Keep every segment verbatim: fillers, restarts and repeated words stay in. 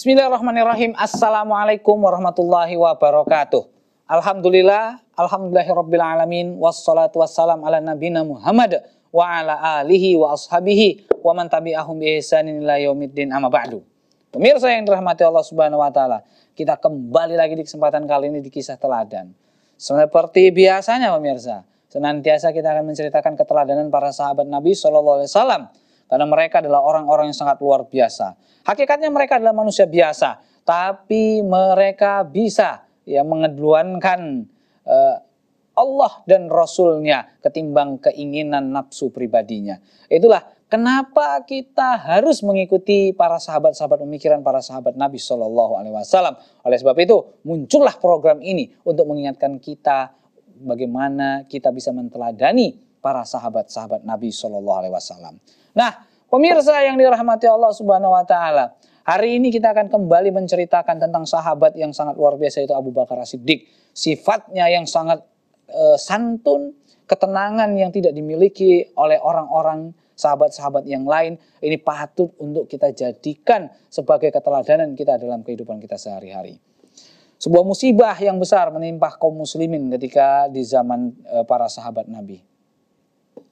Bismillahirrahmanirrahim. Assalamualaikum warahmatullahi wabarakatuh. Alhamdulillah, alhamdulillahirrabbilalamin, wassalatu wassalam ala nabina Muhammad wa ala alihi wa ashabihi wa man tabi'ahum bi ihsanin ila yaumiddin, amma ba'du. Pemirsa yang dirahmati Allah Subhanahu wa taala, kita kembali lagi di kesempatan kali ini di kisah teladan. Seperti biasanya pemirsa, senantiasa kita akan menceritakan keteladanan para sahabat Nabi sallallahu alaihi wasallam. Karena mereka adalah orang-orang yang sangat luar biasa. Hakikatnya mereka adalah manusia biasa. Tapi mereka bisa ya mengedepankan uh, Allah dan Rasulnya ketimbang keinginan nafsu pribadinya. Itulah kenapa kita harus mengikuti para sahabat-sahabat, pemikiran para sahabat Nabi Shallallahu Alaihi Wasallam. Oleh sebab itu muncullah program ini untuk mengingatkan kita bagaimana kita bisa menteladani para sahabat-sahabat Nabi Shallallahu Alaihi Wasallam. Nah, pemirsa yang dirahmati Allah Subhanahu Wa Taala, hari ini kita akan kembali menceritakan tentang sahabat yang sangat luar biasa itu Abu Bakar Ash-Shiddiq. Sifatnya yang sangat e, santun, ketenangan yang tidak dimiliki oleh orang-orang sahabat-sahabat yang lain. Ini patut untuk kita jadikan sebagai keteladanan kita dalam kehidupan kita sehari-hari. Sebuah musibah yang besar menimpa kaum muslimin ketika di zaman e, para sahabat Nabi.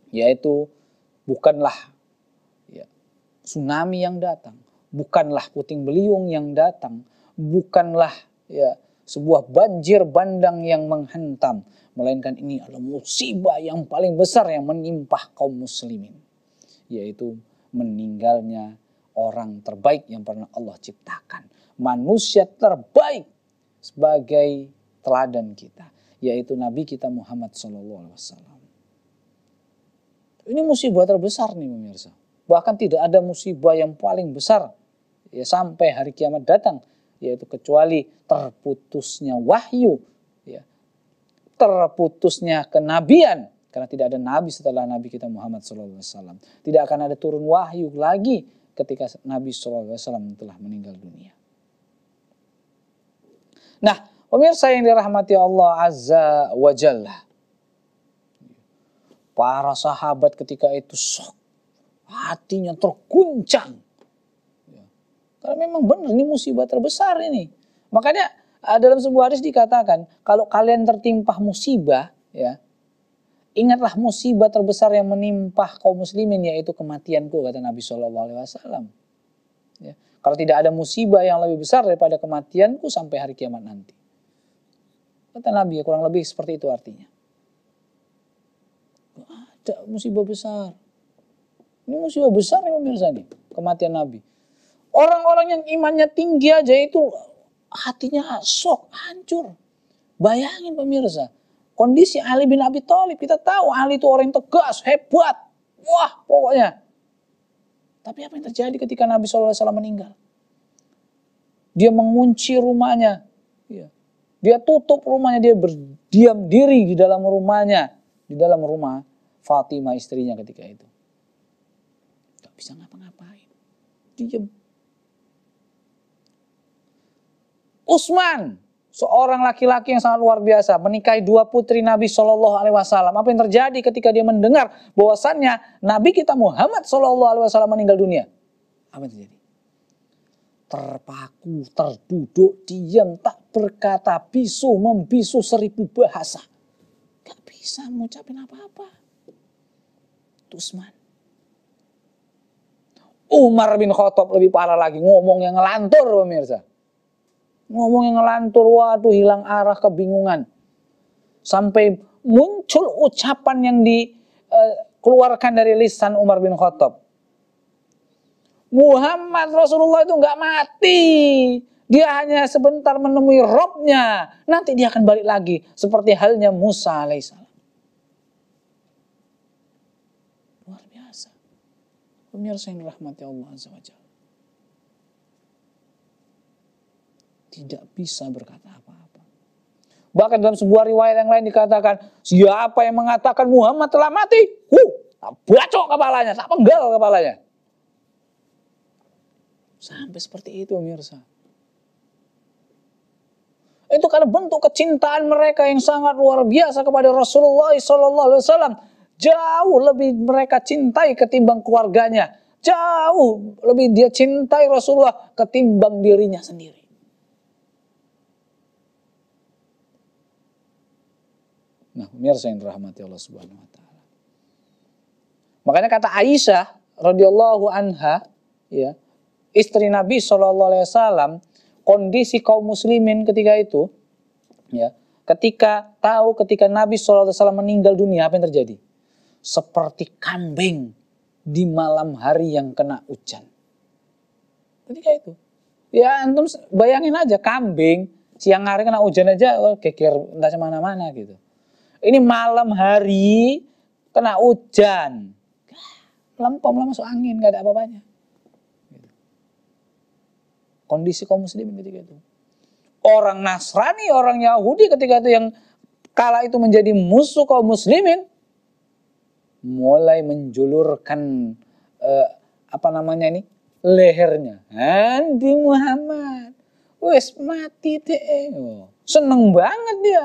Yaitu bukanlah ya, tsunami yang datang, bukanlah puting beliung yang datang, bukanlah ya, sebuah banjir bandang yang menghantam, melainkan ini adalah musibah yang paling besar yang menimpa kaum muslimin, yaitu meninggalnya orang terbaik yang pernah Allah ciptakan, manusia terbaik sebagai teladan kita, yaitu Nabi kita Muhammad Sallallahu Alaihi Wasallam. Ini musibah terbesar nih pemirsa. Bahkan tidak ada musibah yang paling besar ya sampai hari kiamat datang, yaitu kecuali terputusnya wahyu, ya, terputusnya kenabian, karena tidak ada nabi setelah Nabi kita Muhammad Sallallahu Alaihi Wasallam. Tidak akan ada turun wahyu lagi ketika Nabi Sallallahu Alaihi Wasallam telah meninggal dunia. Nah, pemirsa yang dirahmati Allah Azza wa Jalla. Para sahabat ketika itu sok, hatinya terguncang. Ya. Karena memang benar ini musibah terbesar ini. Makanya dalam sebuah hadis dikatakan, kalau kalian tertimpa musibah, ya ingatlah musibah terbesar yang menimpa kaum muslimin yaitu kematianku, kata Nabi Shallallahu Alaihi Wasallam. Ya. Kalau tidak ada musibah yang lebih besar daripada kematianku sampai hari kiamat nanti, kata Nabi, ya, kurang lebih seperti itu artinya. Ada musibah besar. Ini musibah besar nih pemirsa nih, kematian Nabi. Orang-orang yang imannya tinggi aja itu hatinya sok, hancur. Bayangin pemirsa, kondisi Ali bin Abi Talib. Kita tahu Ali itu orang yang tegas, hebat. Wah, pokoknya. Tapi apa yang terjadi ketika Nabi Shallallahu Alaihi Wasallam meninggal? Dia mengunci rumahnya. Dia tutup rumahnya, dia berdiam diri di dalam rumahnya. Di dalam rumah Fatimah istrinya ketika itu. Gak bisa ngapa-ngapain. Diam. Utsman, seorang laki-laki yang sangat luar biasa, menikahi dua putri Nabi Shallallahu Alaihi Wasallam. Apa yang terjadi ketika dia mendengar bahwasannya Nabi kita Muhammad Shallallahu Alaihi Wasallam meninggal dunia? Apa yang terjadi? Terpaku, terduduk, diam, tak berkata, bisu membisu seribu bahasa. Gak bisa mengucapin apa-apa. Utsman. Umar bin Khattab lebih parah lagi. Ngomong yang ngelantur pemirsa. Ngomong yang ngelantur. Waduh, hilang arah, kebingungan. Sampai muncul ucapan yang dikeluarkan dari lisan Umar bin Khattab. Muhammad Rasulullah itu gak mati. Dia hanya sebentar menemui Robnya. Nanti dia akan balik lagi. Seperti halnya Musa alaihissalam. Luar biasa. Pemirsa yang dirahmati Allah Azza wa Jalla. Tidak bisa berkata apa-apa. Bahkan dalam sebuah riwayat yang lain dikatakan, siapa yang mengatakan Muhammad telah mati? Huh, tak bacok kepalanya, tak penggal kepalanya. Sampai seperti itu pemirsa. Itu karena bentuk kecintaan mereka yang sangat luar biasa kepada Rasulullah Sallallahu Alaihi Wasallam. Jauh lebih mereka cintai ketimbang keluarganya. Jauh lebih dia cintai Rasulullah ketimbang dirinya sendiri. Nah, pemirsa yang dirahmati Allah Subhanahu wa taala. Makanya kata Aisyah radhiyallahu anha, ya, istri Nabi sallallahu alaihi wasallam, kondisi kaum muslimin ketika itu, ya, ketika tahu ketika Nabi sallallahu alaihi wasallam meninggal dunia, apa yang terjadi? Seperti kambing di malam hari yang kena hujan. Ketika itu. Ya, antum bayangin aja kambing siang hari kena hujan aja oh, geger entah kemana-mana gitu. Ini malam hari kena hujan. Lempom lah masuk angin, gak ada apa-apanya. Kondisi kaum muslimin ketika itu. Orang Nasrani, orang Yahudi ketika itu yang kala itu menjadi musuh kaum muslimin. Mulai menjulurkan eh, apa namanya ini? Lehernya. Andi Muhammad. Wes mati deh. Seneng banget dia.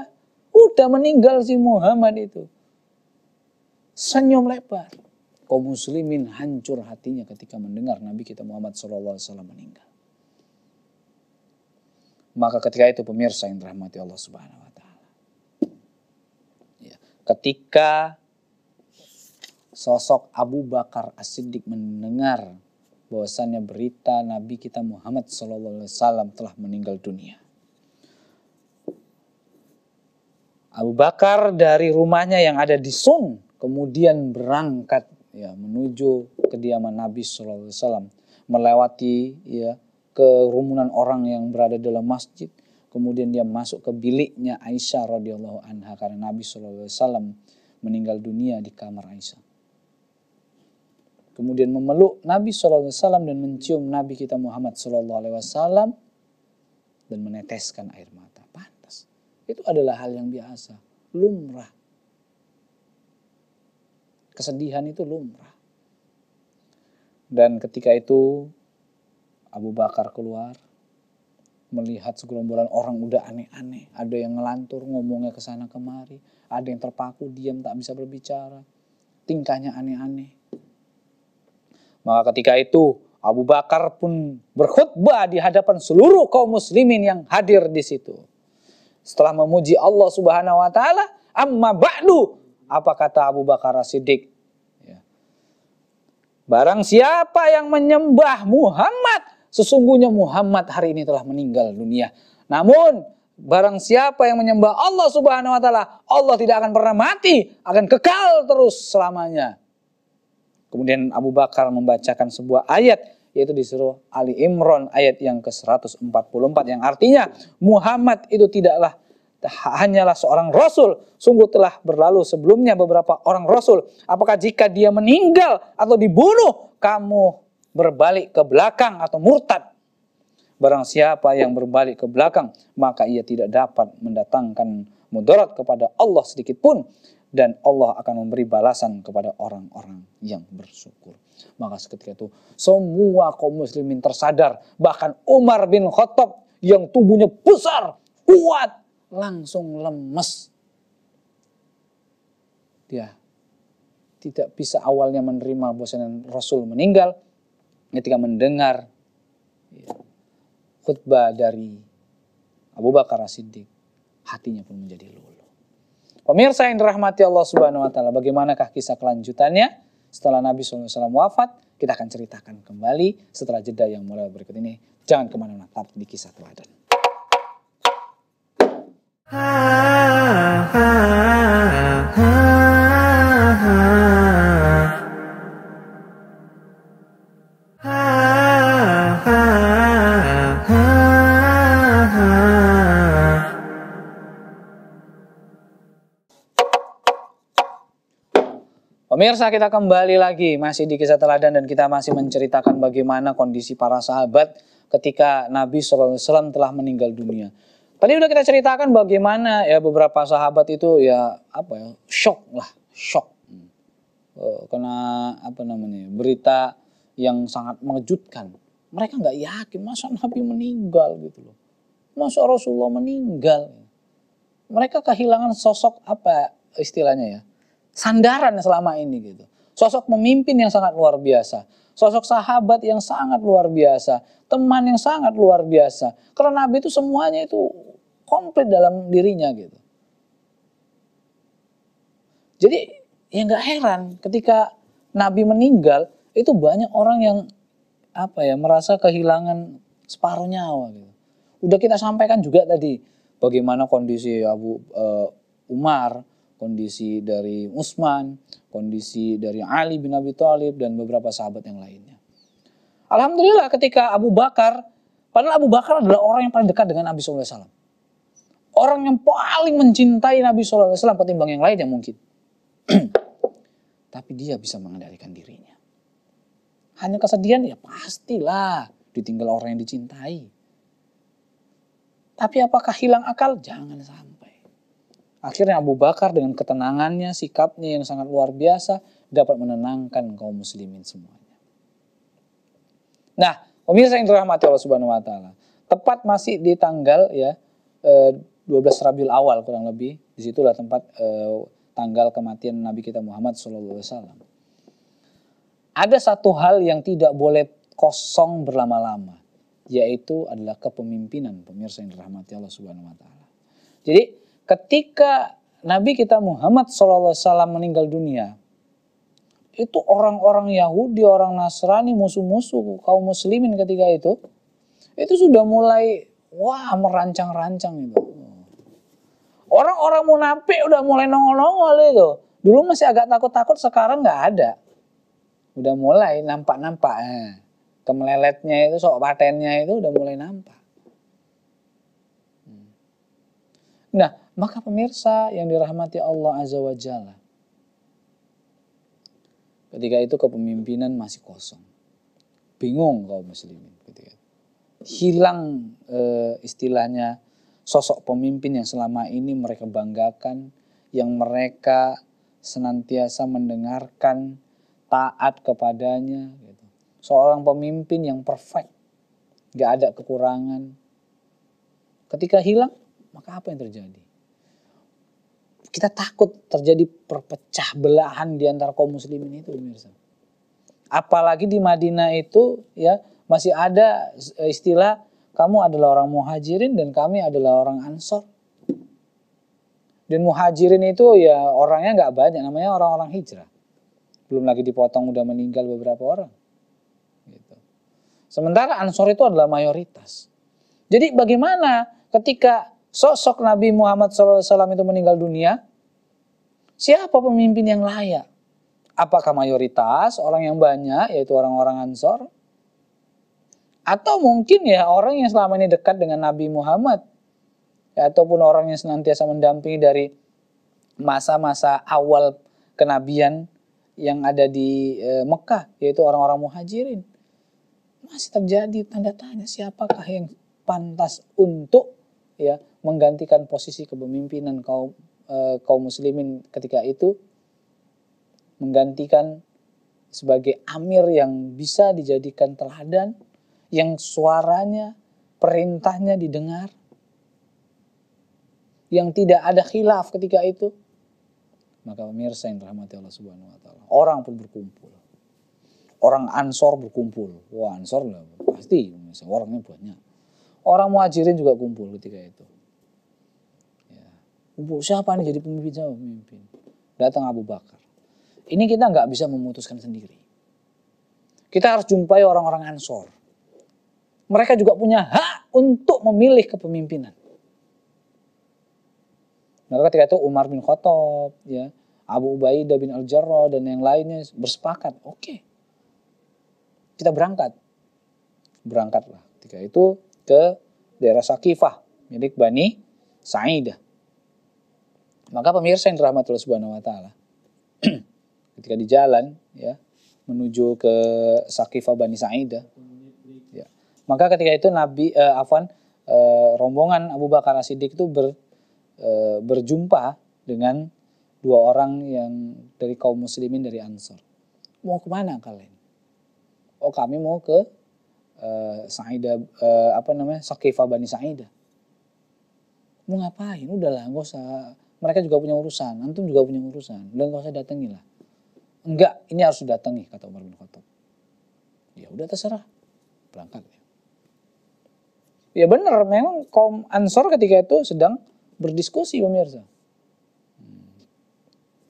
Udah meninggal si Muhammad itu. Senyum lebar. Kaum muslimin hancur hatinya ketika mendengar Nabi kita Muhammad sallallahu alaihi wasallam meninggal. Maka ketika itu pemirsa yang dirahmati Allah Subhanahu wa taala. Ya, ketika sosok Abu Bakar Ash-Shiddiq mendengar bahwasannya berita Nabi kita Muhammad sallallahu alaihi wasallam telah meninggal dunia. Abu Bakar dari rumahnya yang ada di Sun kemudian berangkat ya menuju kediaman Nabi sallallahu alaihi wasallam, melewati ya kerumunan orang yang berada dalam masjid, kemudian dia masuk ke biliknya Aisyah radhiyallahu anha karena Nabi sallallahu alaihi wasallam meninggal dunia di kamar Aisyah. Kemudian memeluk Nabi sallallahu alaihi wasallam dan mencium Nabi kita Muhammad sallallahu alaihi wasallam dan meneteskan air mata. Itu adalah hal yang biasa, lumrah. Kesedihan itu lumrah. Dan ketika itu Abu Bakar keluar, melihat segerombolan orang udah aneh-aneh. Ada yang ngelantur, ngomongnya kesana kemari. Ada yang terpaku, diam, tak bisa berbicara. Tingkahnya aneh-aneh. Maka ketika itu Abu Bakar pun berkhutbah di hadapan seluruh kaum muslimin yang hadir di situ. Setelah memuji Allah Subhanahu wa taala, amma ba'du, apa kata Abu Bakar Ash-Shiddiq? Ya. Barang siapa yang menyembah Muhammad, sesungguhnya Muhammad hari ini telah meninggal dunia. Namun, barang siapa yang menyembah Allah Subhanahu wa taala, Allah tidak akan pernah mati, akan kekal terus selamanya. Kemudian Abu Bakar membacakan sebuah ayat, yaitu di surah Ali Imran ayat yang ke seratus empat puluh empat yang artinya Muhammad itu tidaklah hanyalah seorang rasul, sungguh telah berlalu sebelumnya beberapa orang rasul, apakah jika dia meninggal atau dibunuh kamu berbalik ke belakang atau murtad? Barang siapa yang berbalik ke belakang maka ia tidak dapat mendatangkan mudarat kepada Allah sedikit pun, dan Allah akan memberi balasan kepada orang-orang yang bersyukur. Maka ketika itu semua kaum muslimin tersadar. Bahkan Umar bin Khattab yang tubuhnya besar, kuat, langsung lemes. Dia tidak bisa awalnya menerima bahwa Rasul meninggal. Ketika mendengar khutbah dari Abu Bakar Ash-Shiddiq, hatinya pun menjadi luluh. Pemirsa yang dirahmati Allah Subhanahu wa taala, bagaimanakah kisah kelanjutannya setelah Nabi sallallahu alaihi wasallam wafat? Kita akan ceritakan kembali setelah jeda yang mulai berikut ini. Jangan kemana-mana, tetap di Kisah Teladan. Pemirsa, kita kembali lagi masih di Kisah Teladan dan kita masih menceritakan bagaimana kondisi para sahabat ketika Nabi sallallahu alaihi wasallam telah meninggal dunia. Tadi sudah kita ceritakan bagaimana ya beberapa sahabat itu ya apa ya shock lah, shock. Kena apa namanya? Berita yang sangat mengejutkan. Mereka nggak yakin masa Nabi meninggal gitu loh. Masa Rasulullah meninggal. Mereka kehilangan sosok apa istilahnya ya? Sandaran selama ini gitu. Sosok pemimpin yang sangat luar biasa. sosok sahabat yang sangat luar biasa, teman yang sangat luar biasa. Karena Nabi itu semuanya itu komplit dalam dirinya gitu. Jadi ya nggak heran ketika Nabi meninggal itu banyak orang yang apa ya merasa kehilangan separuh nyawa gitu. Udah kita sampaikan juga tadi bagaimana kondisi Abu uh, Umar, kondisi dari Utsman, kondisi dari Ali bin Abi Talib dan beberapa sahabat yang lainnya. Alhamdulillah ketika Abu Bakar, padahal Abu Bakar adalah orang yang paling dekat dengan Nabi Shallallahu Alaihi Wasallam, orang yang paling mencintai Nabi Shallallahu Alaihi Wasallam ketimbang yang lain yang mungkin. Tapi dia bisa mengendalikan dirinya. Hanya kesedihan ya pastilah ditinggal orang yang dicintai. Tapi apakah hilang akal? Jangan sampai. Akhirnya Abu Bakar dengan ketenangannya, sikapnya yang sangat luar biasa dapat menenangkan kaum muslimin semuanya. Nah, pemirsa yang dirahmati Allah Subhanahu wa taala. Tepat masih di tanggal ya dua belas Rabiul Awal kurang lebih, disitulah tempat eh, tanggal kematian Nabi kita Muhammad Shallallahu Alaihi Wasallam. Ada satu hal yang tidak boleh kosong berlama-lama, yaitu adalah kepemimpinan, pemirsa yang dirahmati Allah Subhanahu wa taala. Jadi ketika Nabi kita Muhammad Shallallahu Alaihi Wasallam meninggal dunia, itu orang-orang Yahudi, orang Nasrani, musuh-musuh kaum muslimin ketika itu, itu sudah mulai wah merancang-rancang itu. Orang-orang munafik udah mulai nongol-nongol itu. Dulu masih agak takut-takut, sekarang nggak ada. Udah mulai nampak-nampak. Eh, kemeleletnya itu, sok patennya itu udah mulai nampak. Nah, maka pemirsa yang dirahmati Allah Azza wa Jalla, ketika itu kepemimpinan masih kosong. Bingung kaum muslimin ketika itu. Hilang eh, istilahnya sosok pemimpin yang selama ini mereka banggakan, yang mereka senantiasa mendengarkan, taat kepadanya gitu. Seorang pemimpin yang perfect, gak ada kekurangan. Ketika hilang, maka apa yang terjadi? Kita takut terjadi perpecah belahan di antara kaum muslimin itu, pemirsa. Apalagi di Madinah itu ya masih ada istilah kamu adalah orang muhajirin dan kami adalah orang ansor. Dan muhajirin itu ya orangnya nggak banyak, namanya orang-orang hijrah. Belum lagi dipotong udah meninggal beberapa orang. Gitu. Sementara ansor itu adalah mayoritas. Jadi bagaimana ketika sosok Nabi Muhammad Shallallahu Alaihi Wasallam itu meninggal dunia, siapa pemimpin yang layak? Apakah mayoritas orang yang banyak, yaitu orang-orang Ansor, atau mungkin ya orang yang selama ini dekat dengan Nabi Muhammad, ya, ataupun orang yang senantiasa mendampingi dari masa-masa awal kenabian yang ada di e, Mekah, yaitu orang-orang Muhajirin. Masih terjadi tanda tanya siapakah yang pantas untuk ya menggantikan posisi kepemimpinan kaum e, kaum muslimin ketika itu, menggantikan sebagai amir yang bisa dijadikan teladan, yang suaranya, perintahnya didengar, yang tidak ada khilaf ketika itu. Maka pemirsa yang dirahmati Allah Subhanahu wa taala, orang pun berkumpul. Orang Ansor berkumpul. Wah, Ansor lah pasti orangnya banyak. Orang muhajirin juga kumpul ketika itu. Ya. Kumpul siapa nih jadi pemimpin, siapa pemimpin? Datang Abu Bakar. Ini kita nggak bisa memutuskan sendiri. Kita harus jumpai orang-orang Ansor. Mereka juga punya hak untuk memilih kepemimpinan. Maka ketika itu Umar bin Khattab, ya, Abu Ubaidah bin Al Jarrah dan yang lainnya bersepakat. Oke, okay. Kita berangkat. Berangkatlah ketika itu ke daerah Saqifah milik Bani Sa'idah. Maka pemirsa yang dirahmati Allah Subhanahu wa taala, ketika di jalan ya menuju ke Saqifah Bani Sa'idah, ya, maka ketika itu Nabi eh, afwan eh, rombongan Abu Bakar Ash-Shiddiq itu ber, eh, berjumpa dengan dua orang yang dari kaum muslimin dari Ansor. Mau kemana kalian? Oh, kami mau ke Uh, Sa'idah, uh, apa namanya, Saqifah Bani Sa'idah. Mau ngapain? Udahlah, nggak usah. Mereka juga punya urusan, antum juga punya urusan. Udah nggak usah datangi lah. Enggak, ini harus didatangi, kata Umar bin Khattab. Ya udah terserah, berangkat. Ya benar, memang kaum Ansor ketika itu sedang berdiskusi pemirsa.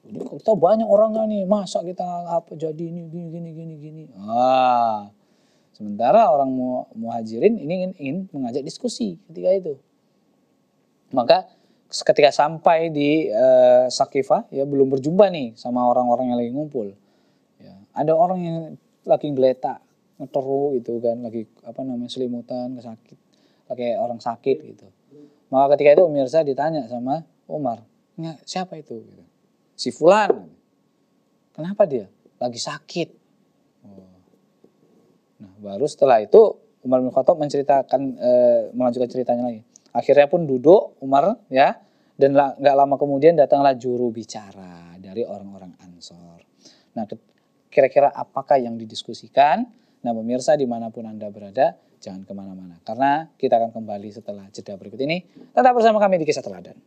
Kita banyak orang nggak nih, masa kita apa jadi ini gini gini gini gini. Ah, sementara orang mu, muhajirin ini ingin, ingin mengajak diskusi ketika itu. Maka ketika sampai di uh, Saqifah ya belum berjumpa nih sama orang-orang yang lagi ngumpul. Ya, ada orang yang lagi geletak, ngeteru gitu kan, lagi apa namanya selimutan, kesakit, kayak orang sakit gitu. Maka ketika itu pemirsa ditanya sama Umar, siapa itu? Gitu. Si Fulan, kenapa dia? Lagi sakit. Oh. Nah, baru setelah itu Umar bin Khattab menceritakan, e, melanjutkan ceritanya lagi. Akhirnya pun duduk Umar ya, dan la, gak lama kemudian datanglah juru bicara dari orang-orang Ansor. Nah, kira-kira apakah yang didiskusikan? Nah, pemirsa dimanapun Anda berada, jangan kemana-mana. Karena kita akan kembali setelah jeda berikut ini. Tetap bersama kami di Kisah Teladan.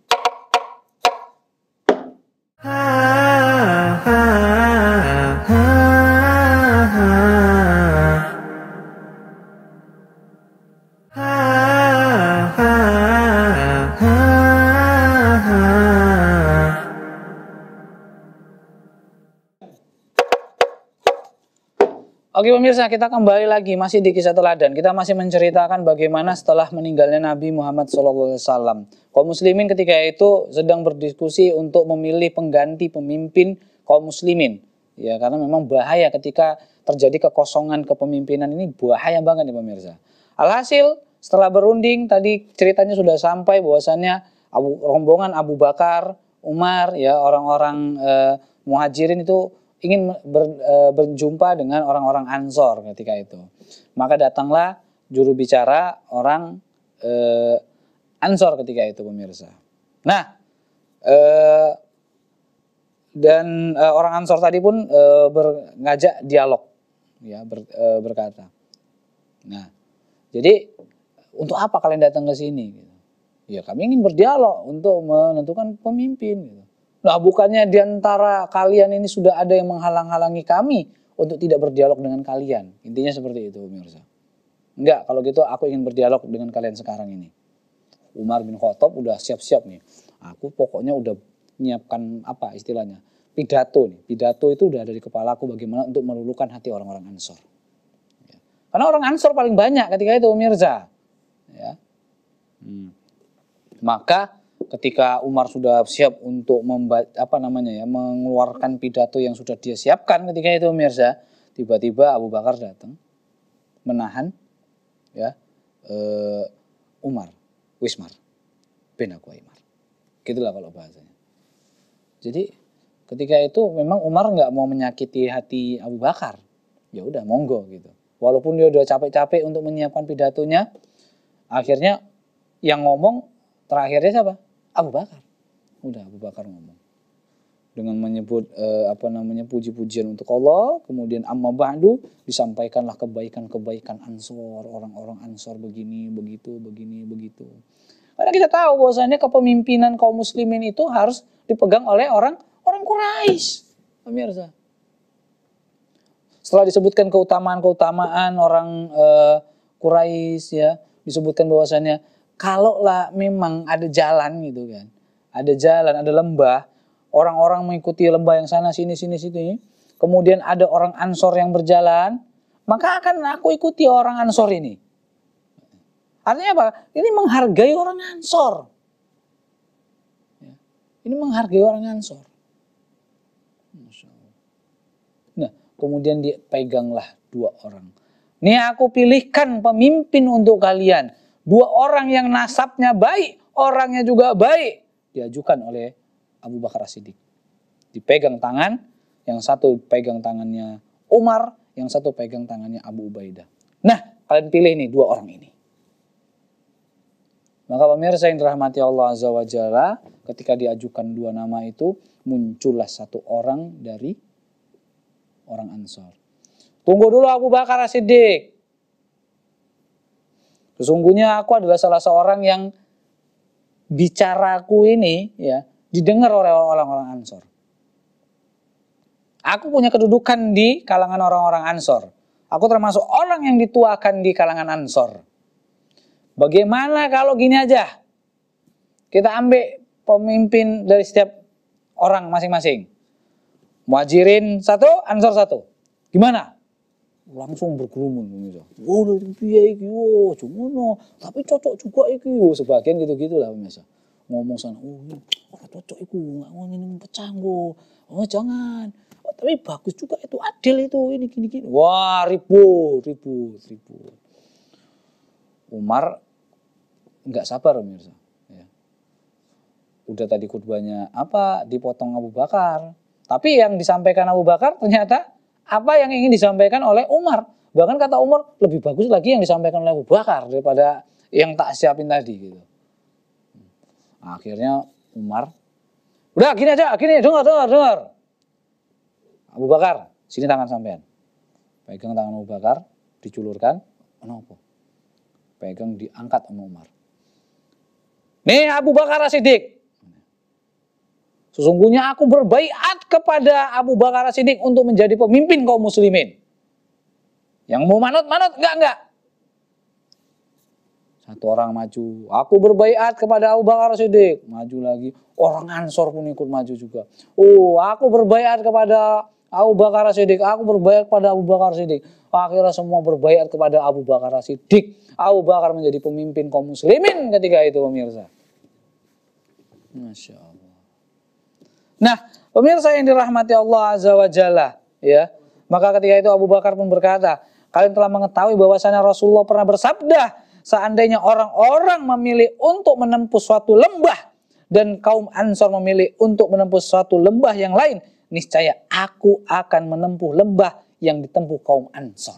Oke pemirsa, kita kembali lagi masih di Kisah Teladan. Kita masih menceritakan bagaimana setelah meninggalnya Nabi Muhammad shallallahu alaihi wasallam. Kaum muslimin ketika itu sedang berdiskusi untuk memilih pengganti pemimpin kaum muslimin. Ya, karena memang bahaya ketika terjadi kekosongan kepemimpinan, ini bahaya banget ya pemirsa. Alhasil setelah berunding tadi ceritanya sudah sampai bahwasannya Abu, rombongan Abu Bakar, Umar, ya orang-orang eh, muhajirin itu ingin ber, e, berjumpa dengan orang-orang Ansor ketika itu. Maka datanglah juru bicara orang e, Ansor ketika itu pemirsa. Nah, e, dan e, orang Ansor tadi pun e, berngajak dialog, ya ber, e, berkata. Nah, jadi untuk apa kalian datang ke sini? Ya kami ingin berdialog untuk menentukan pemimpin. Gitu. Nah, bukannya diantara kalian ini sudah ada yang menghalang-halangi kami untuk tidak berdialog dengan kalian. Intinya seperti itu, pemirsa. Enggak, kalau gitu aku ingin berdialog dengan kalian sekarang ini. Umar bin Khattab udah siap-siap nih. Aku pokoknya udah menyiapkan apa istilahnya. Pidato nih. Pidato itu udah ada di kepala aku bagaimana untuk melulukan hati orang-orang Ansor. Ya. Karena orang Ansor paling banyak ketika itu, pemirsa. Ya. Hmm. Maka ketika Umar sudah siap untuk memba- apa namanya ya mengeluarkan pidato yang sudah dia siapkan ketika itu pemirsa, tiba-tiba Abu Bakar datang menahan ya eh, Umar Wismar bin Aquaimar, gitulah kalau bahasanya. Jadi ketika itu memang Umar nggak mau menyakiti hati Abu Bakar, ya udah monggo gitu. Walaupun dia udah capek-capek untuk menyiapkan pidatonya, akhirnya yang ngomong terakhirnya siapa? Abu Bakar. Udah Abu Bakar ngomong dengan menyebut eh, apa namanya puji-pujian untuk Allah, kemudian amma ba'du, disampaikanlah kebaikan-kebaikan Ansor, orang-orang Ansor begini, begitu, begini, begitu. Karena kita tahu bahwasannya kepemimpinan kaum muslimin itu harus dipegang oleh orang orang Quraisy. Pemirsa. Setelah disebutkan keutamaan-keutamaan orang eh, Quraisy ya, disebutkan bahwasannya kalau lah memang ada jalan gitu kan, ada jalan, ada lembah, orang-orang mengikuti lembah yang sana sini sini sini, kemudian ada orang Ansor yang berjalan, maka akan aku ikuti orang Ansor ini. Artinya apa? Ini menghargai orang Ansor. Ini menghargai orang Ansor. Nah, kemudian dia peganglah dua orang. Nih aku pilihkan pemimpin untuk kalian. Dua orang yang nasabnya baik, orangnya juga baik, diajukan oleh Abu Bakar Ash-Shiddiq. Dipegang tangan, yang satu pegang tangannya Umar, yang satu pegang tangannya Abu Ubaidah. Nah, kalian pilih nih dua orang ini. Maka pemirsa yang dirahmati Allah Azza wa Jalla, ketika diajukan dua nama itu, muncullah satu orang dari orang Ansor. Tunggu dulu Abu Bakar Ash-Shiddiq. Sesungguhnya aku adalah salah seorang yang bicaraku ini ya didengar oleh orang-orang Ansor. Aku punya kedudukan di kalangan orang-orang Ansor. Aku termasuk orang yang dituakan di kalangan Ansor. Bagaimana kalau gini aja? Kita ambil pemimpin dari setiap orang masing-masing. Muhajirin satu, Ansor satu. Gimana? Langsung berkerumun. Oh, dia iki, oh, cuma tapi cocok juga iki, oh, sebagian gitu-gitu lah biasa. Ngomong sana, oh, orang cocok iku, nggak ngomong ini pecah gua. Oh, jangan. Oh, tapi bagus juga itu, adil itu, ini gini-gini. Wah, ribut, ribut, ribut. Umar nggak sabar, pemirsa. Ya. Udah tadi khutbahnya apa dipotong Abu Bakar, tapi yang disampaikan Abu Bakar ternyata apa yang ingin disampaikan oleh Umar. Bahkan kata Umar, lebih bagus lagi yang disampaikan oleh Abu Bakar daripada yang tak siapin tadi. Gitu. Akhirnya Umar, udah gini aja, gini, dengar, dengar, dengar. Abu Bakar, sini tangan sampean. Pegang tangan Abu Bakar, diculurkan, kenapa? Pegang, diangkat sama Umar. Nih Abu Bakar Ash-Shiddiq. Sesungguhnya aku berbaiat kepada Abu Bakar Ash-Shiddiq untuk menjadi pemimpin kaum muslimin. Yang mau manut-manut, enggak, enggak. Satu orang maju, aku berbaiat kepada Abu Bakar Ash-Shiddiq. Maju lagi, orang Ansor pun ikut maju juga. Oh, aku berbaiat kepada Abu Bakar Ash-Shiddiq, aku berbaiat kepada Abu Bakar Ash-Shiddiq. Akhirnya semua berbaiat kepada Abu Bakar Ash-Shiddiq. Abu Bakar menjadi pemimpin kaum muslimin ketika itu, pemirsa. Masya Allah. Nah, pemirsa yang dirahmati Allah Azza wa Jalla, ya. Maka ketika itu Abu Bakar pun berkata, kalian telah mengetahui bahwasanya Rasulullah pernah bersabda, seandainya orang-orang memilih untuk menempuh suatu lembah dan kaum Ansor memilih untuk menempuh suatu lembah yang lain, niscaya aku akan menempuh lembah yang ditempuh kaum Ansor.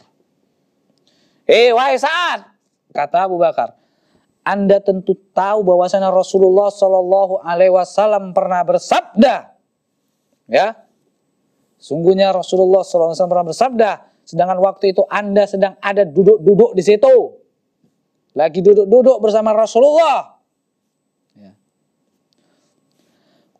Eh, wahai Sa'ad, kata Abu Bakar, Anda tentu tahu bahwasanya Rasulullah Shallallahu Alaihi Wasallam pernah bersabda, ya, sungguhnya Rasulullah Shallallahu Alaihi Wasallam pernah bersabda. Sedangkan waktu itu Anda sedang ada duduk-duduk di situ, lagi duduk-duduk bersama Rasulullah. Ya.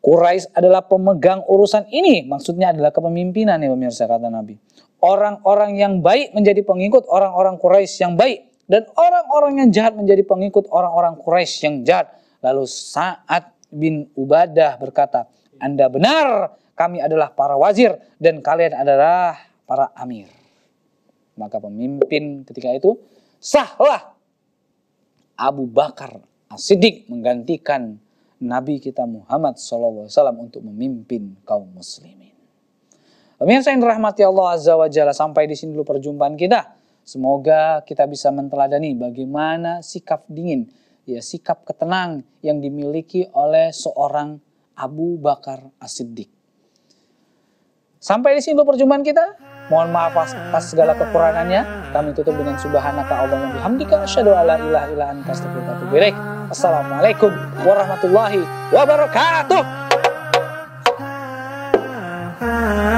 Quraisy adalah pemegang urusan ini, maksudnya adalah kepemimpinan ya pemirsa, kata Nabi. Orang-orang yang baik menjadi pengikut orang-orang Quraisy yang baik. Dan orang-orang yang jahat menjadi pengikut orang-orang Quraisy yang jahat. Lalu Sa'ad bin Ubadah berkata, Anda benar, kami adalah para wazir dan kalian adalah para amir. Maka pemimpin ketika itu, sahlah Abu Bakar Ash-Shiddiq menggantikan Nabi kita Muhammad shallallahu alaihi wasallam untuk memimpin kaum muslimin. Pemirsa yang dirahmati Allah Azza wa Jalla, sampai di sini dulu perjumpaan kita. Semoga kita bisa menteladani bagaimana sikap dingin, ya sikap ketenang yang dimiliki oleh seorang Abu Bakar Ash-Shiddiq. Sampai di sini dulu perjumpaan kita. Mohon maaf atas segala kekurangannya. Kami tutup dengan subhanaka Allahumma bihamdika asyhadu alla ilaha illa anta astaghfiruka wa atubu ilaik. Assalamualaikum warahmatullahi wabarakatuh.